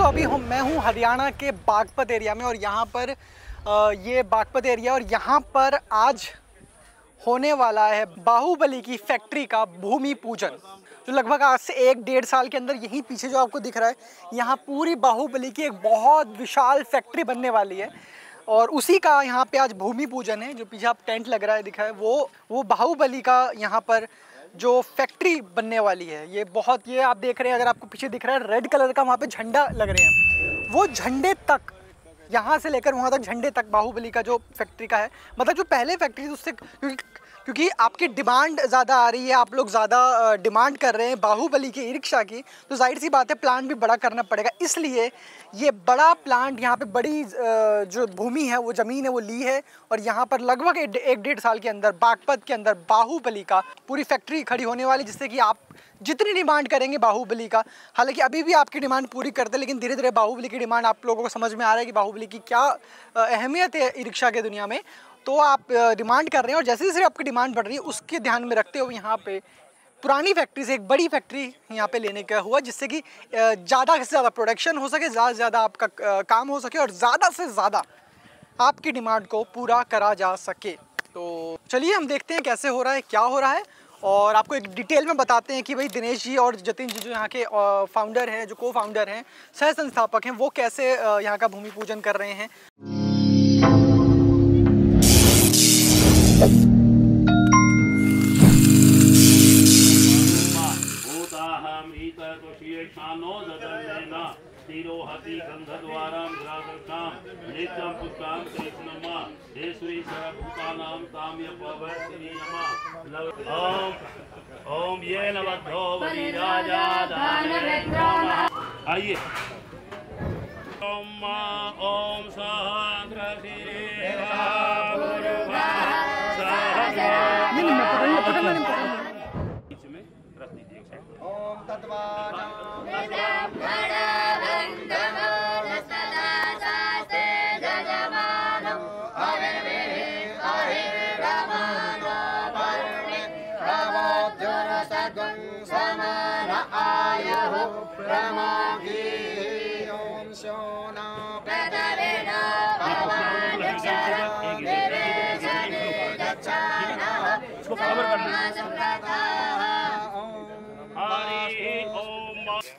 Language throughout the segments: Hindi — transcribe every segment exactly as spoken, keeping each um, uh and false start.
दोस्तों अभी हम मैं हूँ हरियाणा के बागपत एरिया में और यहाँ पर ये बागपत एरिया और यहाँ पर आज होने वाला है बाहुबली की फैक्ट्री का भूमि पूजन, जो लगभग आज से एक डेढ़ साल के अंदर यहीं पीछे जो आपको दिख रहा है यहाँ पूरी बाहुबली की एक बहुत विशाल फैक्ट्री बनने वाली है और उसी का यहाँ पे आज भूमि पूजन है। जो पीछे आप टेंट लग रहा है दिखा है वो वो बाहुबली का यहाँ पर जो फैक्ट्री बनने वाली है। ये बहुत ये आप देख रहे हैं, अगर आपको पीछे दिख रहा है रेड कलर का वहाँ पे झंडा लग रहे हैं, वो झंडे तक यहाँ से लेकर वहाँ तक झंडे तक बाहुबली का जो फैक्ट्री का है, मतलब जो पहले फैक्ट्री थी उससे क्योंकि क्योंकि आपकी डिमांड ज़्यादा आ रही है, आप लोग ज़्यादा डिमांड कर रहे हैं बाहुबली की ई रिक्शा की, तो जाहिर सी बात है प्लांट भी बड़ा करना पड़ेगा। इसलिए ये बड़ा प्लांट यहाँ पे बड़ी जो भूमि है वो ज़मीन है वो ली है और यहाँ पर लगभग एक डेढ़ साल के अंदर बागपत के अंदर बाहुबली का पूरी फैक्ट्री खड़ी होने वाली, जिससे कि आप जितनी डिमांड करेंगे बाहुबली का, हालांकि अभी भी आपकी डिमांड पूरी करते लेकिन धीरे धीरे बाहुबली की डिमांड आप लोगों को समझ में आ रहा है कि बाहुबली की क्या अहमियत है ई रिक्शा की दुनिया में, तो आप डिमांड कर रहे हैं। और जैसे जैसे आपकी डिमांड बढ़ रही है उसके ध्यान में रखते हुए यहाँ पे पुरानी फैक्ट्री से एक बड़ी फैक्ट्री यहाँ पे लेने का हुआ, जिससे कि ज़्यादा से ज़्यादा प्रोडक्शन हो सके, ज़्यादा से ज़्यादा आपका काम हो सके और ज़्यादा से ज़्यादा आपकी डिमांड को पूरा करा जा सके। तो चलिए हम देखते हैं कैसे हो रहा है, क्या हो रहा है और आपको एक डिटेल में बताते हैं कि भाई दिनेश जी और जतिन जी जो यहाँ के फाउंडर हैं, जो को फाउंडर हैं, सह संस्थापक हैं, वो कैसे यहाँ का भूमि पूजन कर रहे हैं। आइए ओम मां ओम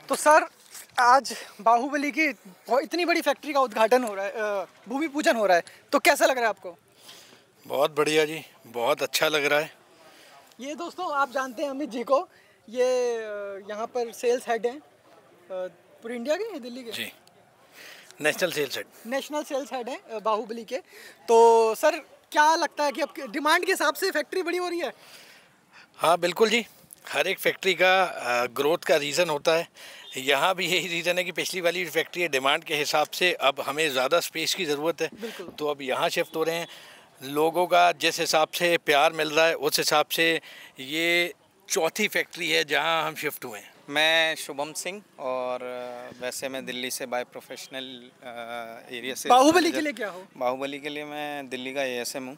तो सर आज बाहुबली की इतनी बड़ी फैक्ट्री का उद्घाटन हो रहा है, भूमि पूजन हो रहा है, तो कैसा लग रहा है आपको? बहुत बढ़िया जी, बहुत अच्छा लग रहा है। ये दोस्तों आप जानते हैं अमित जी को, ये यहाँ पर सेल्स हेड हैं पूरी इंडिया के, दिल्ली के जी, national sales head national sales head है बाहुबली के। तो सर क्या लगता है कि अब डिमांड के हिसाब से फैक्ट्री बड़ी हो रही है? हाँ बिल्कुल जी, हर एक फैक्ट्री का ग्रोथ का रीज़न होता है, यहाँ भी यही रीज़न है कि पिछली वाली फैक्ट्री डिमांड के हिसाब से अब हमें ज़्यादा स्पेस की ज़रूरत है, तो अब यहाँ शिफ्ट हो रहे हैं। लोगों का जिस हिसाब से प्यार मिल रहा है उस हिसाब से ये चौथी फैक्ट्री है जहाँ हम शिफ्ट हुए हैं। मैं शुभम सिंह और वैसे मैं दिल्ली से बाय प्रोफेशनल एरिया से। बाहुबली के लिए क्या हो? बाहुबली के लिए मैं दिल्ली का ए एस एम हूँ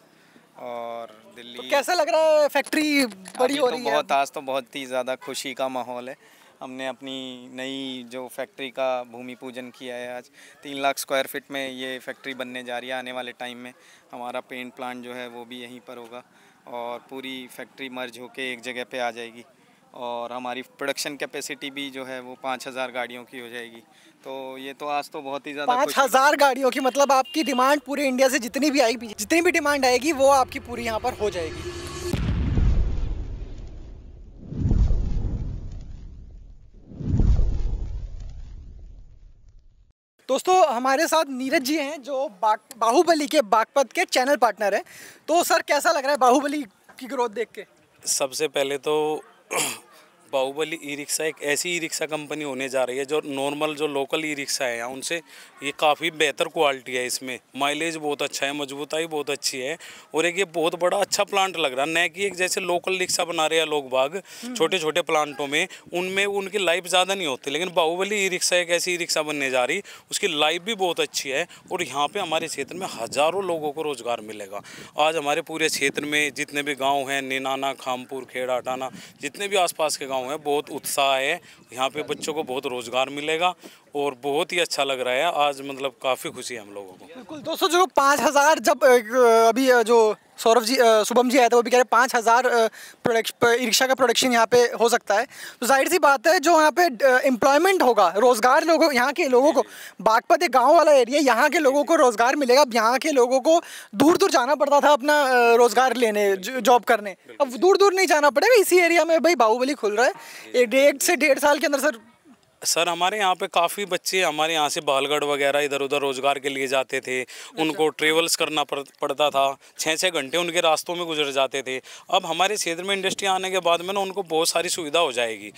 और दिल्ली। तो कैसा लग रहा है फैक्ट्री बड़ी हो रही है? बहुत आज तो बहुत ही ज़्यादा खुशी का माहौल है। हमने अपनी नई जो फैक्ट्री का भूमि पूजन किया है आज, तीन लाख स्क्वायर फीट में ये फैक्ट्री बनने जा रही है। आने वाले टाइम में हमारा पेंट प्लांट जो है वो भी यहीं पर होगा और पूरी फैक्ट्री मर्ज होके एक जगह पे आ जाएगी और हमारी प्रोडक्शन कैपेसिटी भी जो है वो पाँच हज़ार गाड़ियों की हो जाएगी। तो ये तो आज तो बहुत ही ज़्यादा पाँच हज़ार गाड़ियों की, मतलब आपकी डिमांड पूरे इंडिया से जितनी भी आएगी, जितनी भी डिमांड आएगी वो आपकी पूरी यहाँ पर हो जाएगी। दोस्तों हमारे साथ नीरज जी हैं जो बाहुबली के बागपत के चैनल पार्टनर हैं। तो सर कैसा लग रहा है बाहुबली की ग्रोथ देख के? सबसे पहले तो बाहुबली ई रिक्शा एक ऐसी ई रिक्शा कंपनी होने जा रही है जो नॉर्मल जो लोकल ई रिक्शा है उनसे ये काफ़ी बेहतर क्वालिटी है, इसमें माइलेज बहुत अच्छा है, मजबूताई बहुत अच्छी है और एक ये बहुत बड़ा अच्छा प्लांट लग रहा है। न कि एक जैसे लोकल रिक्शा बना रहे हैं लोग बाग छोटे छोटे प्लांटों में, उनमें उनकी लाइफ ज़्यादा नहीं होती, लेकिन बाहुबली ई रिक्शा एक ऐसी ई रिक्शा बनने जा रही उसकी लाइफ भी बहुत अच्छी है और यहाँ पर हमारे क्षेत्र में हज़ारों लोगों को रोज़गार मिलेगा। आज हमारे पूरे क्षेत्र में जितने भी गाँव हैं, निनाना, खामपुर, खेड़ा, टाना, जितने भी आस पास के गाँव हुए हैं, बहुत उत्साह है। यहाँ पे बच्चों को बहुत रोजगार मिलेगा और बहुत ही अच्छा लग रहा है आज, मतलब काफ़ी खुशी है हम लोगों को। बिल्कुल दोस्तों, जो पाँच हज़ार जब अभी जो सौरभ जी शुभम जी आए थे वो भी कह रहे पाँच हज़ार ई रिक्शा का प्रोडक्शन यहाँ पे हो सकता है, तो जाहिर सी बात है जो यहाँ पे एम्प्लॉयमेंट होगा, रोज़गार लोगों यहाँ के लोगों को, बागपत एक गाँव वाला एरिया, यहाँ के लोगों को रोज़गार मिलेगा। अब यहाँ के लोगों को दूर दूर जाना पड़ता था अपना रोज़गार लेने, जॉब करने, अब दूर दूर नहीं जाना पड़ेगा। इसी एरिया में भाई बाहुबली खुल रहा है, डेढ़ से डेढ़ साल के अंदर सर सर हमारे यहाँ पे काफ़ी बच्चे हमारे यहाँ से बहलगढ़ वगैरह इधर उधर रोज़गार के लिए जाते थे, उनको ट्रेवल्स करना पड़ता था, छः छः घंटे उनके रास्तों में गुजर जाते थे। अब हमारे क्षेत्र में इंडस्ट्री आने के बाद में ना उनको बहुत सारी सुविधा हो जाएगी,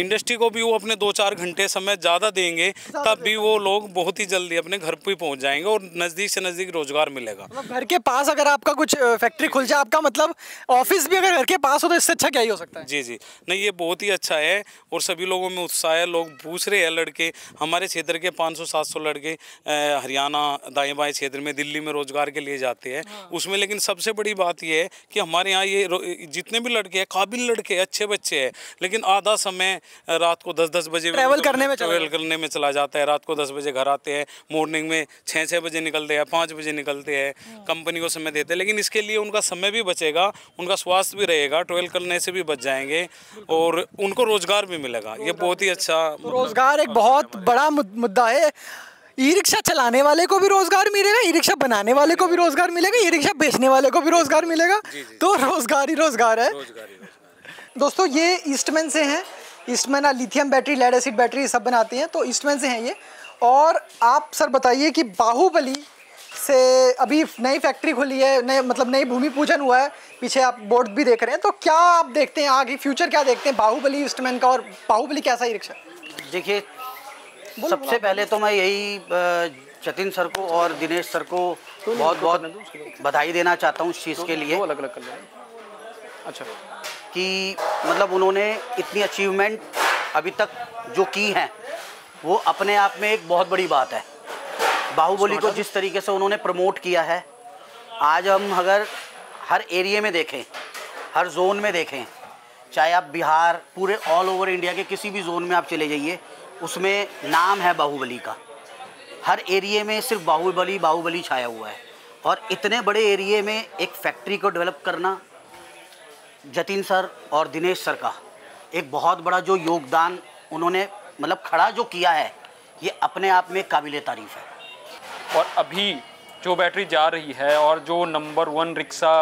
इंडस्ट्री को भी वो अपने दो चार घंटे समय ज़्यादा देंगे, तब भी वो लोग बहुत ही जल्दी अपने घर पर पहुँच जाएंगे और नज़दीक से नज़दीक रोज़गार मिलेगा। घर के पास अगर आपका कुछ फैक्ट्री खुल जाए, आपका मतलब ऑफिस भी अगर घर के पास हो तो इससे अच्छा क्या ही हो सकता है। जी जी नहीं, ये बहुत ही अच्छा है और सभी लोगों में उत्साह है, लोग पूछ रहे हैं। लड़के हमारे क्षेत्र के पाँच सौ सात सौ लड़के हरियाणा दाएं बाएं क्षेत्र में दिल्ली में रोजगार के लिए जाते हैं उसमें, लेकिन सबसे बड़ी बात यह है कि हमारे यहाँ ये जितने भी लड़के हैं काबिल लड़के अच्छे बच्चे हैं, लेकिन आधा समय रात को दस दस बजे ट्रैवल करने में ट्रैवल करने में चला जाता है। रात को दस बजे घर आते हैं, मॉर्निंग में छः छः बजे निकलते हैं, पाँच बजे निकलते हैं, कंपनी को समय देते हैं, लेकिन इसके लिए उनका समय भी बचेगा, उनका स्वास्थ्य भी रहेगा, ट्रैवल करने से भी बच जाएंगे और उनको रोजगार भी मिलेगा। ये बहुत ही अच्छा, रोजगार एक बहुत बड़ा मुद्दा है। ई रिक्शा चलाने वाले को भी रोजगार मिलेगा, ई रिक्शा बनाने वाले को भी रोजगार मिलेगा, ई रिक्शा बेचने वाले को भी रोजगार मिलेगा, तो रोजगार ही रोजगार है। दोस्तों ये ईस्टमैन से हैं, Eastman lithium battery, lead acid battery सब बनाते हैं, तो ईस्टमैन से हैं ये। और आप सर बताइए कि बाहुबली से अभी नई फैक्ट्री खुली है, नए मतलब नई भूमि पूजन हुआ है, पीछे आप बोर्ड भी देख रहे हैं, तो क्या आप देखते हैं आगे फ्यूचर क्या देखते हैं बाहुबली ईस्टमैन का, और बाहुबली कैसा ई रिक्शा? देखिए सबसे पहले तो मैं यही जतिन सर को और दिनेश सर को बहुत बहुत बधाई देना चाहता हूँ इस चीज़ के लिए, अलग अलग अच्छा कि मतलब उन्होंने इतनी अचीवमेंट अभी तक जो की हैं वो अपने आप में एक बहुत बड़ी बात है। बाहुबली को जिस तरीके से उन्होंने प्रमोट किया है, आज हम अगर हर एरिया में देखें, हर जोन में देखें, चाहे आप बिहार पूरे ऑल ओवर इंडिया के किसी भी जोन में आप चले जाइए, उसमें नाम है बाहुबली का। हर एरिया में सिर्फ बाहुबली बाहुबली छाया हुआ है, और इतने बड़े एरिया में एक फैक्ट्री को डेवलप करना जतिन सर और दिनेश सर का एक बहुत बड़ा जो योगदान उन्होंने मतलब खड़ा जो किया है, ये अपने आप में काबिल तारीफ़ है। और अभी जो बैटरी जा रही है और जो नंबर वन रिक्शा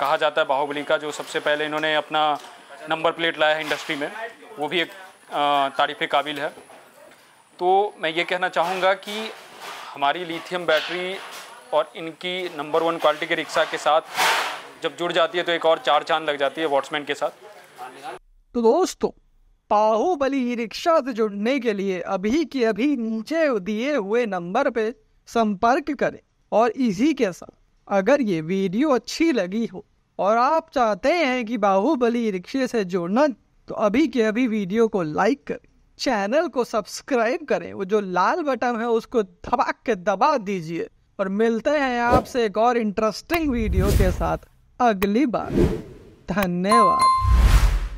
कहा जाता है बाहुबली का, जो सबसे पहले इन्होंने अपना नंबर प्लेट लाया है इंडस्ट्री में, वो भी एक तारीफ़ काबिल है। तो मैं ये कहना चाहूँगा कि हमारी लिथियम बैटरी और इनकी नंबर वन क्वालिटी के रिक्शा के साथ जब जुड़ जाती है तो एक और चार चांद लग जाती है वॉट्समैन के साथ। तो दोस्तों बाहुबली रिक्शा से जुड़ने के लिए अभी के अभी नीचे दिए हुए नंबर पे संपर्क करें। और इसी के साथ अगर ये वीडियो अच्छी लगी हो और आप चाहते हैं कि बाहुबली रिक्शे से जुड़ना, तो अभी के अभी वीडियो को लाइक करें, चैनल को सब्सक्राइब करें, वो जो लाल बटन है उसको दबा के दबा दीजिए। और मिलते हैं आपसे एक और इंटरेस्टिंग वीडियो के साथ अगली बार। धन्यवाद।